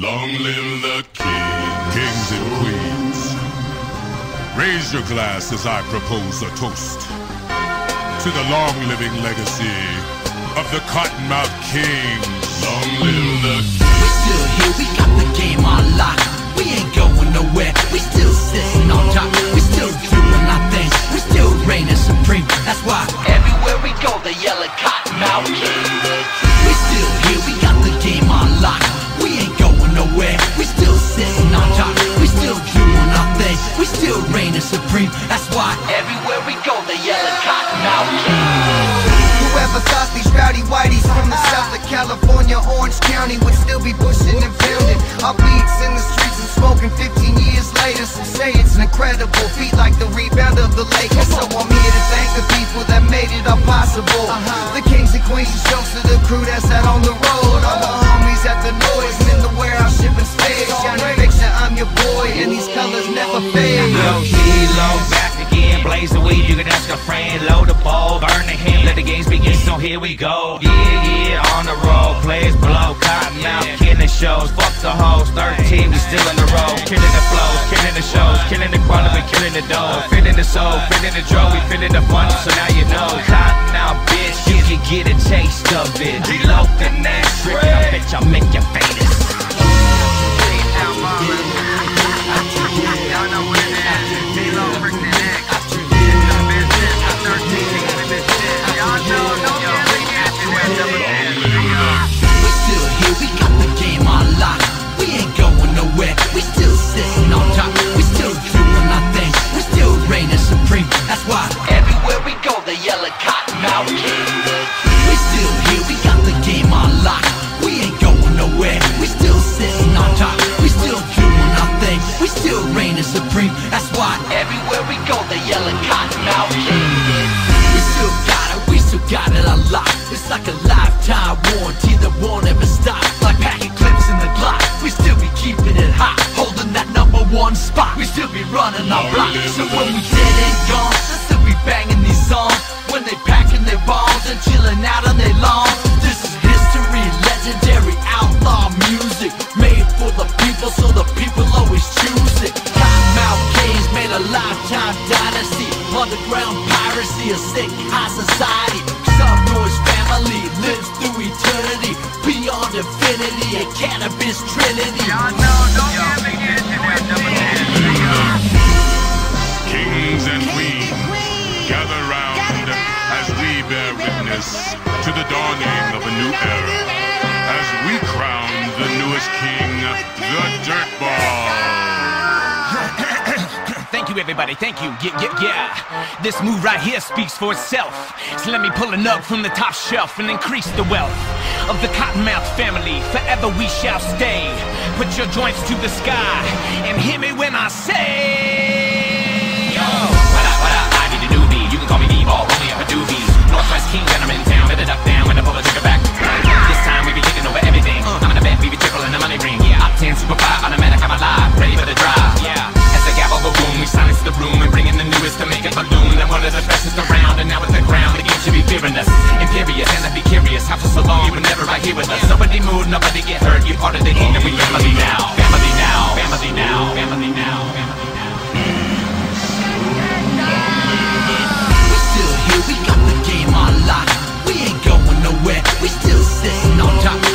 Long live the kings and queens. Raise your glass as I propose a toast to the long-living legacy of the Cottonmouth Kings. Long live the kings. We're still here, we got the game on lock. We ain't going nowhere, we still sitting on top. We still doing our thing, we still reigning supreme. That's why everywhere we go they yell at Cottonmouth Kings. We're still here, we got the game on lock. We still sitting on top, we still doing our thing, we still reigning supreme. That's why everywhere we go they yell at Cottonmouth Kings. Whoever thought these rowdy whiteys from the south of California, Orange County would still be pushing and pounding our beats in the streets and smoking 15 years later. Some say it's an incredible feat, like the rebound of the Lakers. So I'm here to thank the people that made it all possible. The kings and queens and shows to the crew that's out on the road. All the homies at the noise and in the warehouse shipping space. Shining fiction, I'm your boy, and these colors never fade. Low key, low back again, blaze the weed, you can ask a friend. Load the ball, burn the hymn, let the games begin. So here we go, yeah, on the road. Players blow, Cottonmouth, killing shows. Fuck the hoes, 13, we still on the road. Killing the flows, killing the shows, killing the quality, killing the dough. Feeling the soul, feeling the draw, we feeling the fun, so now you know. Cottonmouth, bitch, you can get a taste of it. Reload the next trick, I bet y'all make your famous. Y'all know what it is, reload, break the neck. The business, the 13, the business. Y'all know, don't get it, we're still here, we got the game on lock. We ain't going nowhere, we still sitting on top. We still doing our thing, we still reigning supreme. That's why everywhere we go they yell at Cottonmouth Kings. We're still here, we got the game on lock. We ain't going nowhere, we still sitting on top. We still doing our thing, we still reigning supreme. That's why everywhere we go they yell at Cottonmouth Kings. We still got it, we still got it on lock. It's like a lifetime warranty that won't ever stop. Like packing clips in the Glock, we still be keeping it hot. Holding that number one spot, we still be running our block. So when we dead and gone, they'll still be banging these songs. When they packing their balls and chilling out on their lawn. This is history, legendary outlaw music, made for the people, so the people always choose it. Cottonmouth Kings made a lifetime dynasty. Underground piracy, a sick high society. Some noise family lives through eternity, beyond infinity, a cannabis trinity. Y'all know, don't get me Kings and queens, gather round as we bear witness to the dawning of a new era. As we crown the newest king, the Dirtball. Thank you, everybody. Thank you. Yeah. This move right here speaks for itself. So let me pull a nug from the top shelf and increase the wealth of the Cottonmouth family. Forever we shall stay. Put your joints to the sky and hear me when I say, yo, what up, I need a newbie. You can call me D-Ball, only up a doobie. Northwest King, and I'm in town. Better duck down when I pull the trigger back. This time we be taking over everything. I'm gonna bet we be tripling the money ring. Yeah, I'm 10, super fly, automatic, I'm alive. Ready for the drive, yeah. We silence the room and bring in the newest to make it balloon. And one of the best is around, and now it's the ground. The game should be fearing us, imperious, and I'd be curious. How for so long you were never right here with us. Nobody moved, nobody get hurt. You're part of the game, and we family now. Family now, family now, family now, family now. We're still here, we got the game on lock. We ain't going nowhere, we still sitting on top.